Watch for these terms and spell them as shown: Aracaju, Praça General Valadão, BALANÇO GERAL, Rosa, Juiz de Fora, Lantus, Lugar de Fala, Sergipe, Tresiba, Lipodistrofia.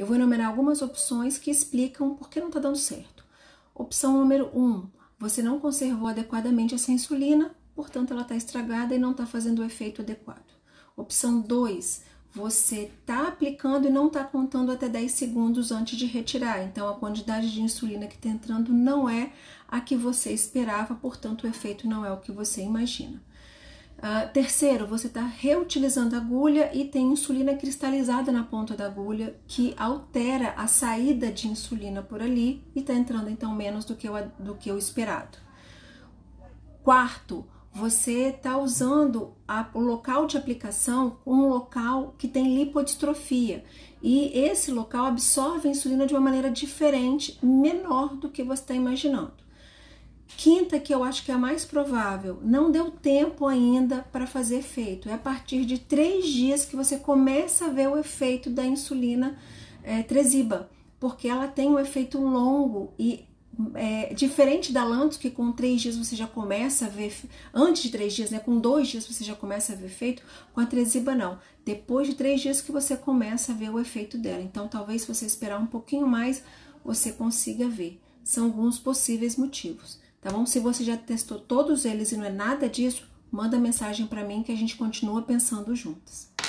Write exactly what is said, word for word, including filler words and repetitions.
Eu vou enumerar algumas opções que explicam por que não está dando certo. Opção número um, você não conservou adequadamente essa insulina, portanto ela está estragada e não está fazendo o efeito adequado. Opção dois, você está aplicando e não está contando até dez segundos antes de retirar, então a quantidade de insulina que está entrando não é a que você esperava, portanto o efeito não é o que você imagina. Uh, terceiro, você está reutilizando a agulha e tem insulina cristalizada na ponta da agulha, que altera a saída de insulina por ali e está entrando então menos do que o, do que o esperado. Quarto, você está usando a, o local de aplicação um local que tem lipodistrofia e esse local absorve a insulina de uma maneira diferente, menor do que você está imaginando. Quinta, que eu acho que é a mais provável, não deu tempo ainda para fazer efeito. É a partir de três dias que você começa a ver o efeito da insulina é, Tresiba, porque ela tem um efeito longo e é, diferente da Lantus, que com três dias você já começa a ver, antes de três dias, né? Com dois dias você já começa a ver efeito, com a Tresiba não. Depois de três dias que você começa a ver o efeito dela. Então, talvez se você esperar um pouquinho mais, você consiga ver. São alguns possíveis motivos. Tá bom? Se você já testou todos eles e não é nada disso, manda mensagem para mim que a gente continua pensando juntas.